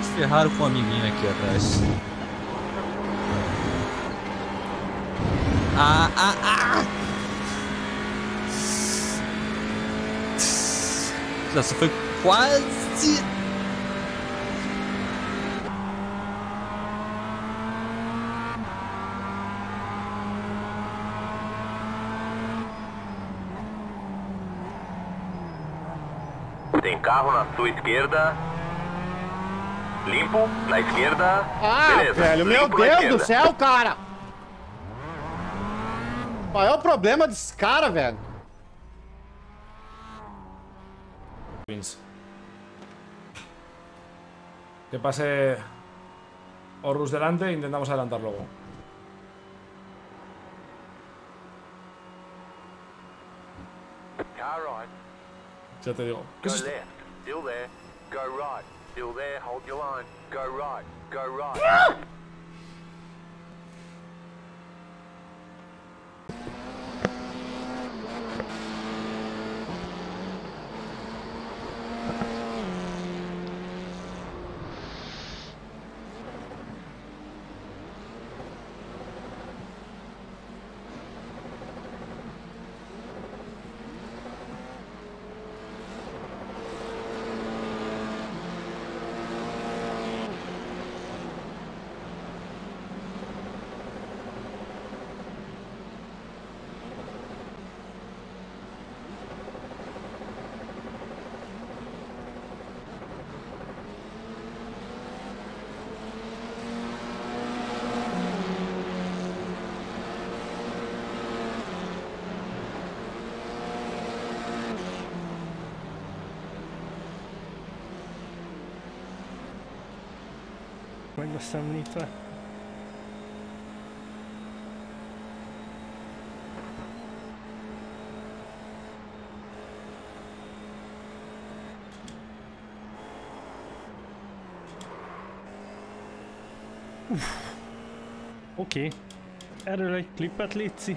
Vocês ferraram com a menina aqui atrás. Essa foi quase... Tem carro na sua esquerda. Limpo, na esquerda. Ah, beleza. Velho, meu Deus do céu, cara! Qual é o problema desse cara, velho? Que pase Horus delante e intentamos adelantar luego. Ya te digo. ¿Qué es esto? ¡Ah! Samnita. Oké, erről egy klippet létszik.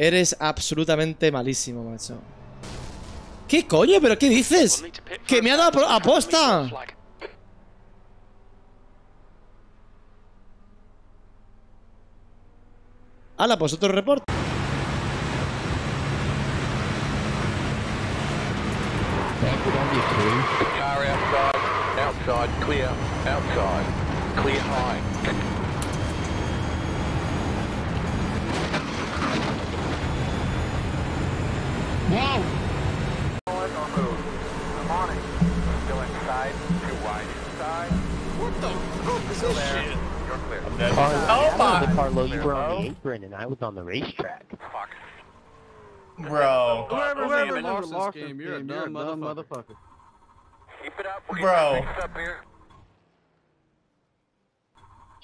Eres absolutamente malísimo, macho. ¿Qué coño? ¿Pero qué dices? ¡Que me ha dado aposta! ¡Hala, pues otro reporte! Wow! Still inside, too wide inside. What the fuck is this shit? You're clear. Oh my! Carlo, you were on the apron and I was on the racetrack. Fuck. Bro. Whoever lost this game, you're a dumb motherfucker. Keep it up, bro.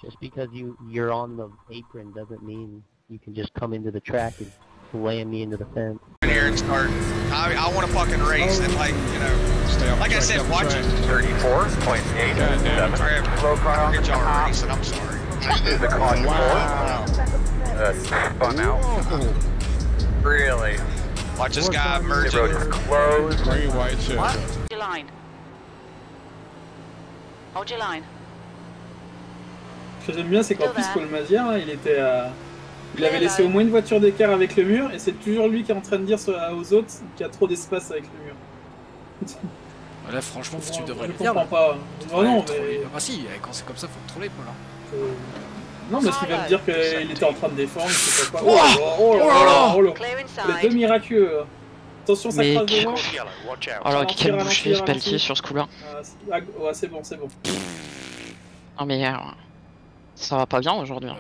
Just because you're on the apron doesn't mean you can just come into the track and slam me into the fence. Here and start. I want to fucking race and, like, you know, stay up. Like I said, watch it. 34.87. I have low car. Good job racing. I'm sorry. This is the car. Wow. That's fun out. Really. Watch this guy merge. Close. Green, white, shit. What? Hold your line. Hold your line. Ce que j'aime bien, c'est qu'en plus, Paul Mazière, il était à... Il avait laissé au moins une voiture d'écart avec le mur, et c'est toujours lui qui est en train de dire aux autres qu'il y a trop d'espace avec le mur. Là, franchement, tu devrais le dire. Je comprends pas. Oh non, mais... Ah si, quand c'est comme ça, faut le troller, Paul. Non, parce qu'il va me dire qu'il était en train de défendre, je sais pas quoi. Oh là là, oh là là. Les deux miraculeux. Attention, ça crache devant. Alors, quel boucher ce paletier sur ce coup-là. Ouais, c'est bon, c'est bon. Non, mais ça va pas bien aujourd'hui.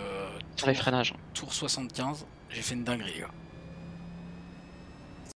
Sur les freinages. Tour 75, j'ai fait une dinguerie, les gars.